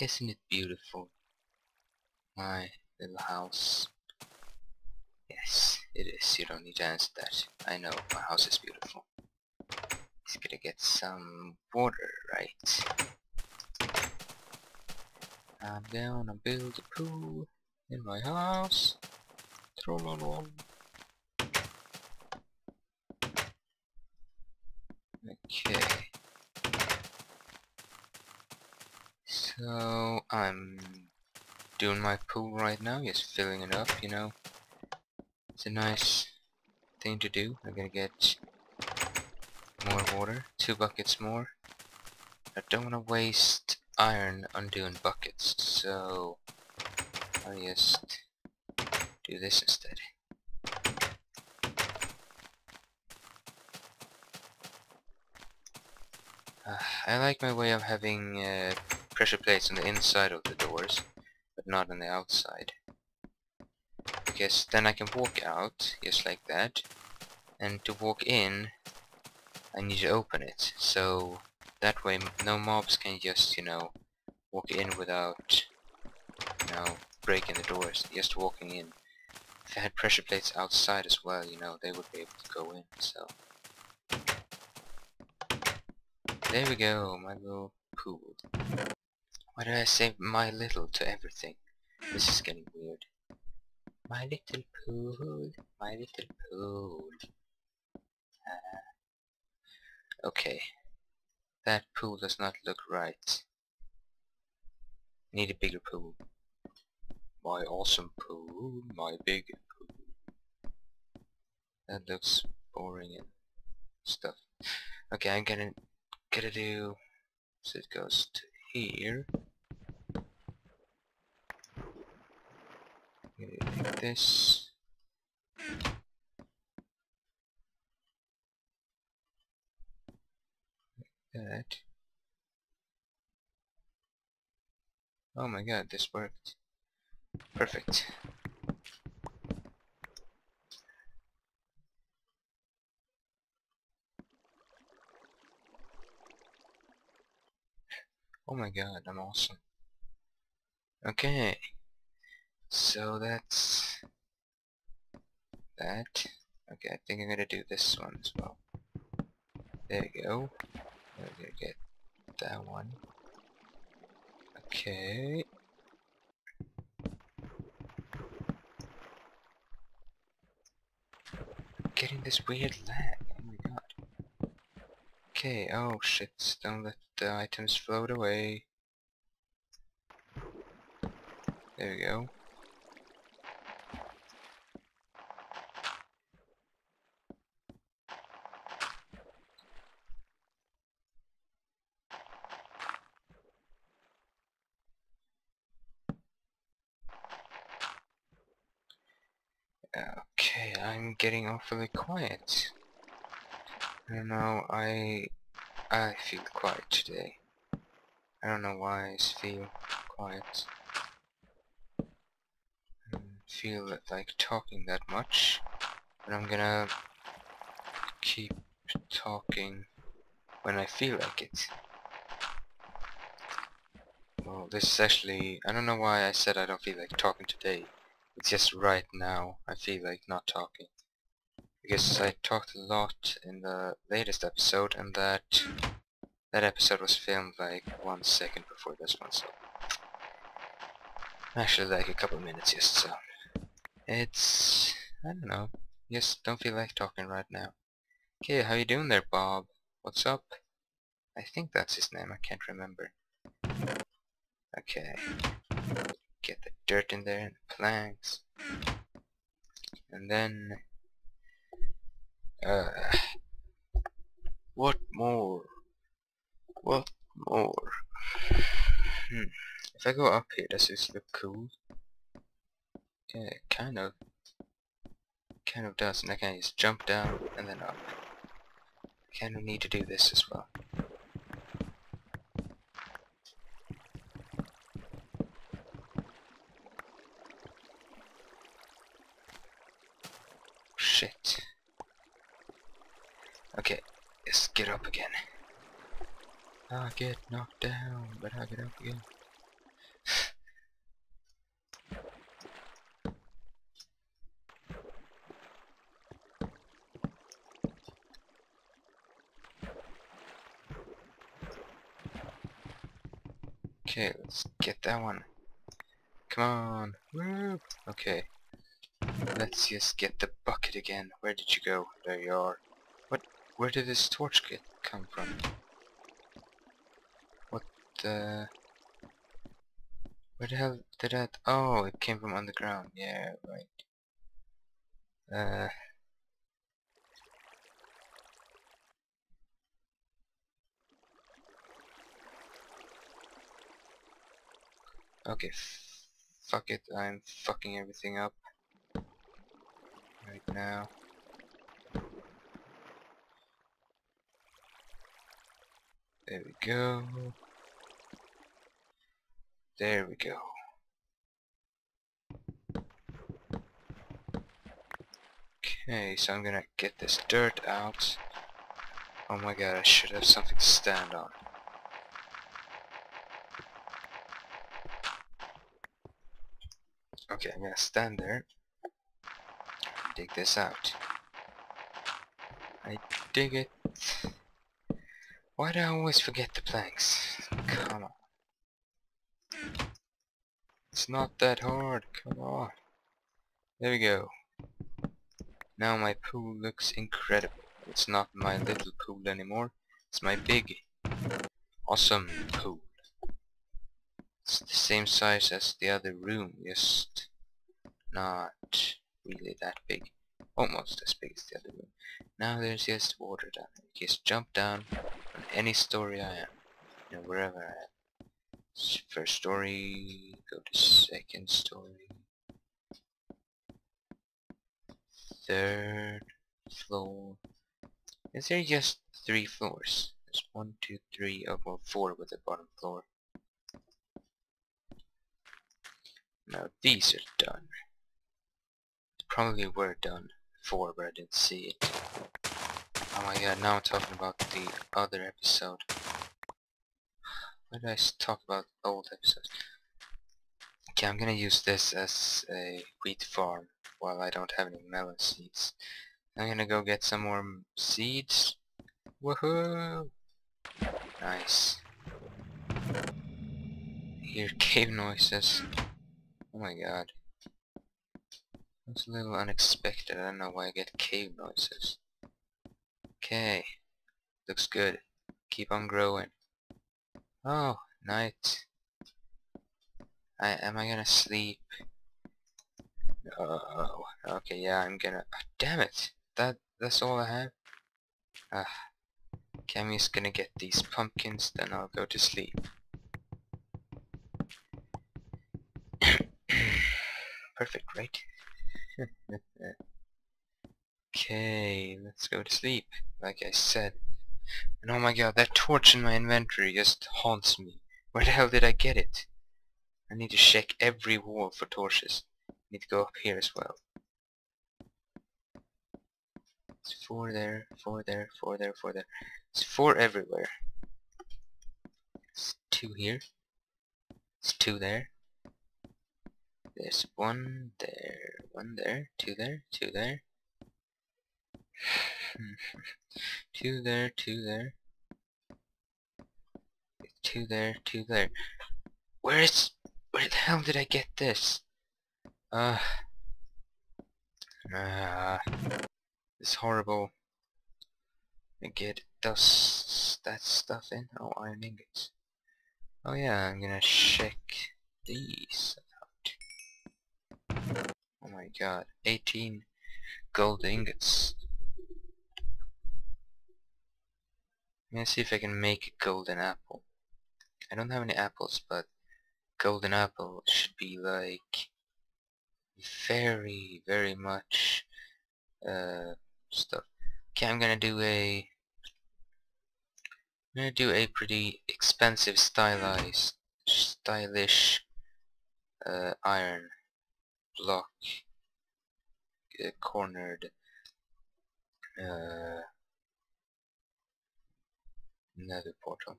Isn't it beautiful? My little house. Yes, it is. You don't need to answer that. I know my house is beautiful. It's gonna get some water, right? I'm gonna build a pool in my house. Troll-on-on. Okay. So I'm doing my pool right now, just filling it up, you know. It's a nice thing to do. I'm gonna get more water, 2 buckets more. I don't wanna waste iron on doing buckets, so I'll just do this instead. I like my way of having pressure plates on the inside of the doors, but not on the outside. Because then I can walk out, just like that, and to walk in, I need to open it, so that way no mobs can just, you know, walk in without, you know, breaking the doors, just walking in. If I had pressure plates outside as well, you know, they would be able to go in, so... There we go, my little pool. Why did I say my little to everything? This is getting weird. My little pool, my little pool. Okay. That pool does not look right. Need a bigger pool. My awesome pool, my big pool. That looks boring and stuff. Okay, I'm gonna... Gotta do so it goes to here. Like this. Like that. Oh my god, this worked. Perfect. Oh my god, I'm awesome. Okay, so that's that. Okay, I think I'm gonna do this one as well. There you go. I'm gonna get that one. Okay. I'm getting this weird lag. Okay, oh shit, don't let the items float away. There we go. Okay, I'm getting awfully quiet. I don't know, I feel quiet today. I don't know why I feel quiet. I don't feel like talking that much, but I'm gonna keep talking when I feel like it. Well, this is actually... I don't know why I said I don't feel like talking today. It's just right now I feel like not talking. Because I talked a lot in the latest episode, and that episode was filmed like 1 second before this one, so actually like a couple minutes just so. It's... I don't know. Just don't feel like talking right now. Okay, how you doing there, Bob? What's up? I think that's his name, I can't remember. Okay. Get the dirt in there and the planks. And then... what more? What more? If I go up here, does this look cool? Yeah, it kind of does, and I can just jump down and then up. I kind of need to do this as well. Shit. Okay, let's get up again. I get knocked down, but I get up again. Okay, let's get that one. Come on. Woo! Okay. Let's just get the bucket again. Where did you go? There you are. What? Where did this torch come from? What the... Where the hell did that... Oh, it came from underground. Yeah, right. Okay, fuck it, I'm fucking everything up right now. There we go. There we go. Okay, so I'm gonna get this dirt out. Oh my god, I should have something to stand on. Okay, I'm gonna stand there. Dig this out. I dig it. Why do I always forget the planks? Come on. It's not that hard. Come on. There we go. Now my pool looks incredible. It's not my little pool anymore. It's my big, awesome pool. It's the same size as the other room, just not really that big. Almost as big as the other room. Now there's just water down here. Just jump down on any story I am. You know, wherever I am. First story, go to second story. Third floor. Is there just 3 floors? There's 1, 2, 3, oh well 4 with the bottom floor. Now these are done. Probably were done before, but I didn't see it. Oh my god, now I'm talking about the other episode. Why did I talk about old episodes? Okay, I'm gonna use this as a wheat farm while I don't have any melon seeds. I'm gonna go get some more seeds. Woohoo! Nice. I hear cave noises. Oh my god. That's a little unexpected. I don't know why I get cave noises. Okay. Looks good. Keep on growing. Oh, night. Am I gonna sleep? No. Okay, yeah, I'm gonna... Oh, damn it! That's all I have? Okay, I'm just gonna get these pumpkins, then I'll go to sleep. Perfect, right? Okay, let's go to sleep, like I said. And oh my god, that torch in my inventory just haunts me. Where the hell did I get it? I need to check every wall for torches. I need to go up here as well. It's 4 there, 4 there, 4 there, 4 there. It's 4 everywhere. It's 2 here. It's 2 there. There's 1 there, 1 there, 2 there, 2 there, 2 there, 2 there, 2 there, 2 there. Where the hell did I get this? It's horrible. I get that stuff in. Oh, iron ingots. Oh yeah, I'm gonna check these. Oh my god, 18 gold ingots. I'm gonna see if I can make a golden apple. I don't have any apples, but golden apple should be like very, very much stuff. Okay, I'm gonna do a pretty expensive stylish iron block cornered nether portal.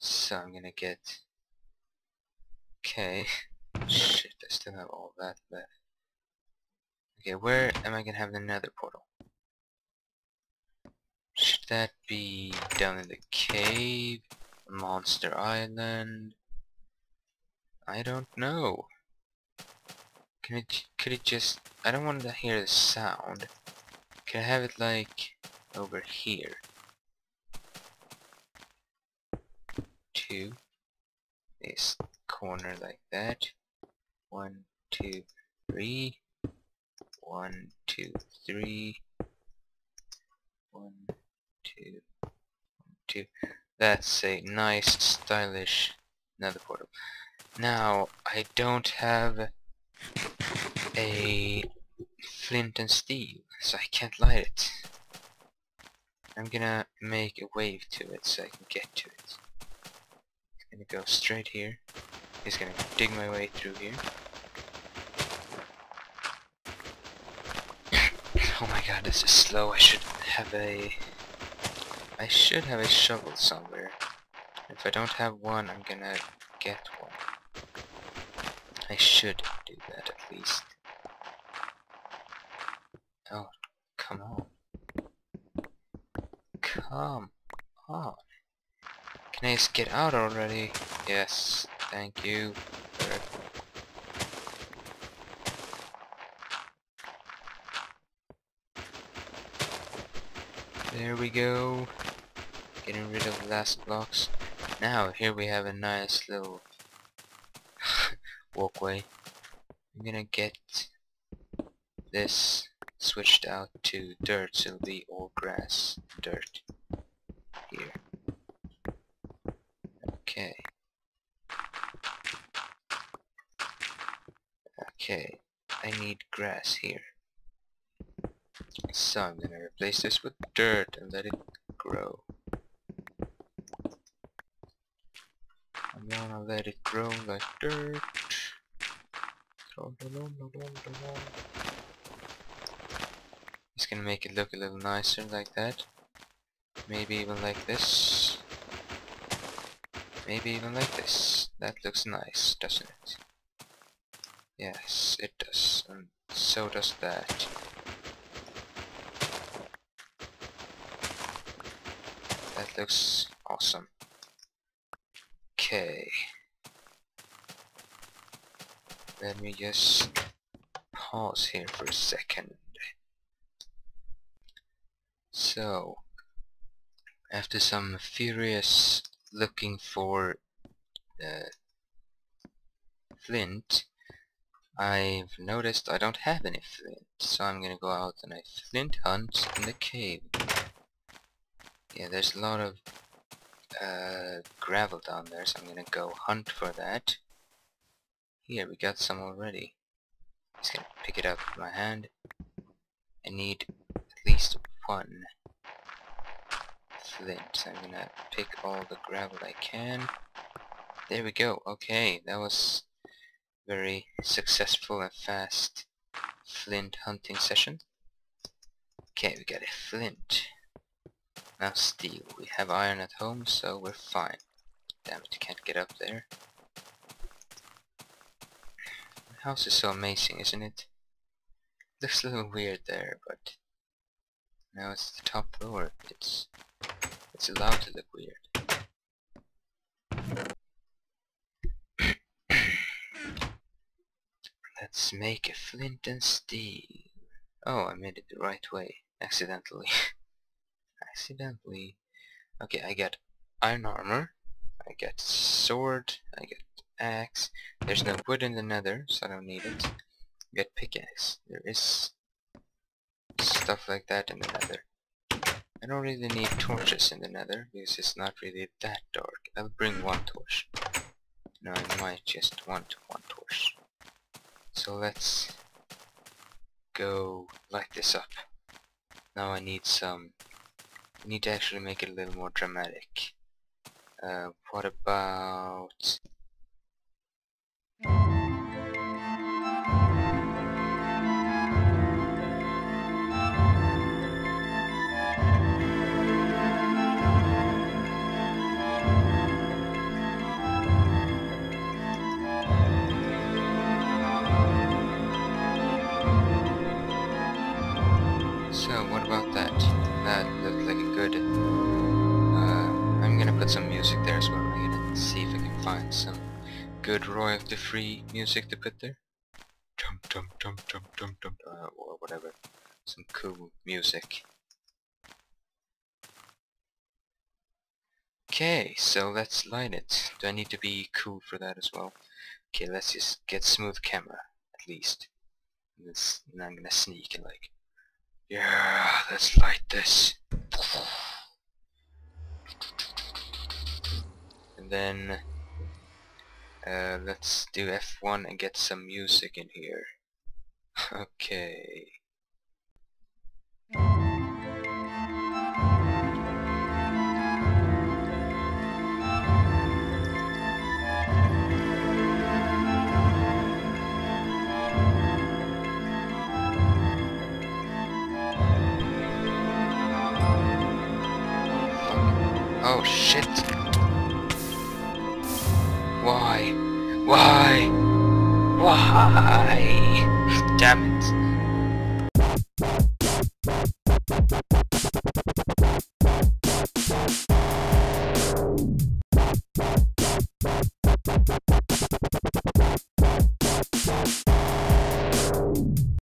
So I'm gonna get... Okay. Shit, I still have all that, but... Okay, where am I gonna have the nether portal? Should that be down in the cave? Monster Island? I don't know. Could it just... I don't want to hear the sound. Could I have it like... over here? 2. This corner like that. 1, 2, 3. 1, 2, 3. 1, 2, 1, 2. That's a nice, stylish nether portal. Now, I don't have a flint and steel, so I can't light it. I'm gonna make a wave to it so I can get to it. I'm gonna go straight here. Just gonna dig my way through here. Oh my god, this is slow. I should have a shovel somewhere. If I don't have one, I'm gonna get one. I should do that at least. Oh, come on. Come on. Can I just get out already? Yes, thank you. There we go. Getting rid of the last blocks. Now, here we have a nice little walkway. I'm gonna get this switched out to dirt, so it'll be all grass, dirt. Here. Okay. Okay. I need grass here. So I'm gonna replace this with dirt and let it grow. I'm gonna let it grow like dirt. Just gonna make it look a little nicer like that. Maybe even like this. Maybe even like this. That looks nice, doesn't it? Yes, it does. And so does that. That looks awesome. Okay. Let me just pause here for a second. So, after some furious looking for flint, I've noticed I don't have any flint. So I'm gonna go out and I flint hunt in the cave. Yeah, there's a lot of gravel down there, so I'm gonna go hunt for that. Here, we got some already. Just gonna pick it up with my hand. I need at least one flint, so I'm gonna pick all the gravel I can. There we go, okay, that was very successful and fast flint hunting session. Okay, we got a flint. Now steel. We have iron at home, so we're fine. Damn it, can't get up there. The house is so amazing, isn't it? Looks a little weird there, but now it's the top floor. It's allowed to look weird. Let's make a flint and steel. Oh, I made it the right way, accidentally. Okay, I got iron armor, I got sword, I got axe. There's no wood in the nether, so I don't need it. I got pickaxe. There is stuff like that in the nether. I don't really need torches in the nether because it's not really that dark. I'll bring one torch. No, I might just want one torch. So let's go light this up. Now I need some... I need to actually make it a little more dramatic. What about... gonna put some music there as well. I'm gonna see if I can find some good royalty-free music to put there. Or whatever. Some cool music. Okay, so let's light it. Do I need to be cool for that as well? Okay, let's just get smooth camera, at least. And I'm gonna sneak and like, yeah, let's light this. And then, let's do F1 and get some music in here. Okay. Oh shit! Why? Why? Why? Damn it!